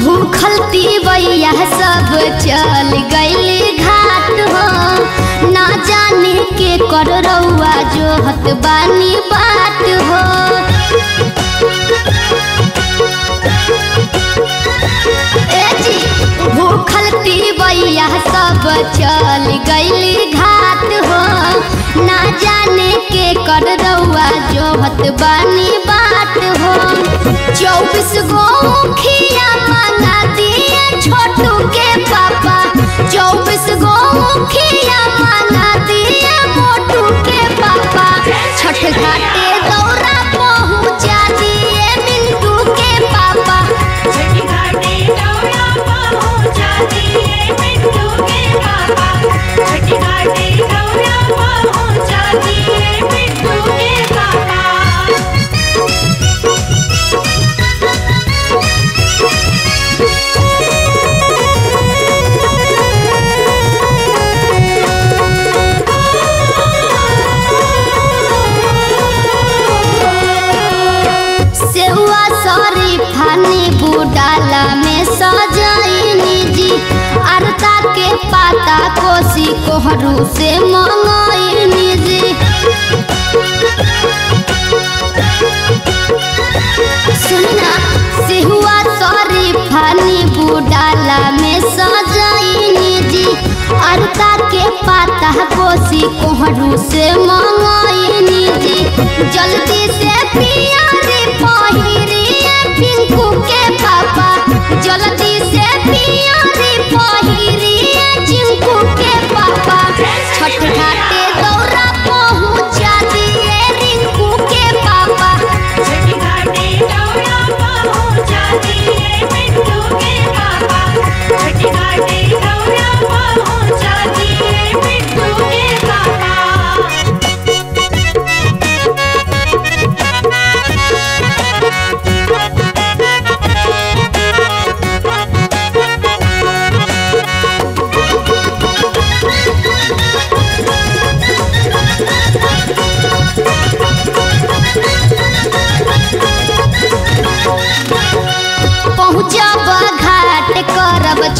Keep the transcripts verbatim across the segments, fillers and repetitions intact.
भूखल पीवैया सब चल गई घाट हो, ना जाने के कर रउआ जोहत बानी बाट हो। भूखल पीवैया सब चल गई घाट हो, ना जाने के कर रउआ जोहत बानी बाट हो। चौबीस गो खिया मंगा दिए छोटू के पापा, चौबीस गो खिया मंगा दिए मोटू के पापा। छठ घाटे दौरा पहुँचा दिए मिंटू के पापा, छठ घाटे दौरा पहुँचा दिए मिंटू के पापा, छठ घाटे दौरा पहुँचा दिए मिंटू के पापा। पाता कोसी कोहरू से मंगाई जी, सुनना सिहुआ सॉरी फानी बुडाला में सजाई जी। अरता के पाता कोसी कोहरू से मंगाई जी। जल्दी से पिया रे पहिरी पिंकू के पापा, जल्दी से पिया रे पहिरी के पापा। छठ घाटे दौरा पहुँचा दिए रिंकू के पापा, छठ घाटे दौरा पहुँचा दिए रिंकू के पापा, छठ घाटे दौरा पहुँचा दिए रिंकू के पापा।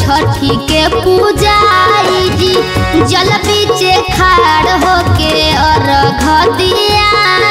छठी के पूजाई जी, जल बीचे खाड़ होके और घटिया